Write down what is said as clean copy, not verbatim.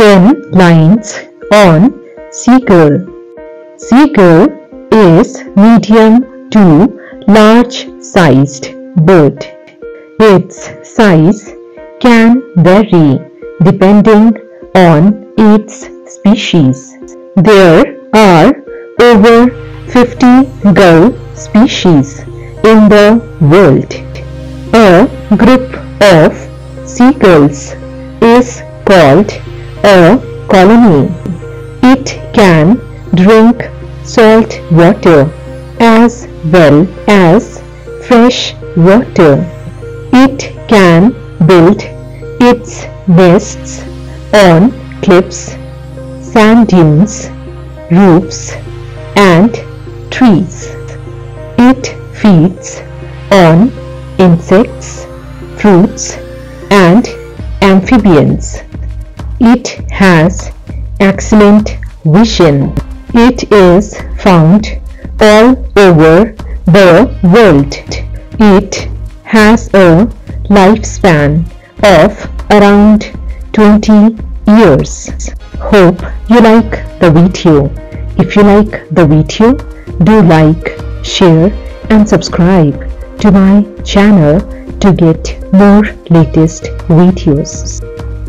10 lines on seagull. Seagull is medium to large sized bird. Its size can vary depending on its species. There are over 50 gull species in the world. A group of seagulls is called a colony. It can drink salt water as well as fresh water. It can build its nests on cliffs, sand dunes, roofs, and trees. It feeds on insects, fruits, and amphibians. It has excellent vision. It is found all over the world. It has a lifespan of around 20 years. Hope you like the video. If you like the video, do like, share and subscribe to my channel to get more latest videos.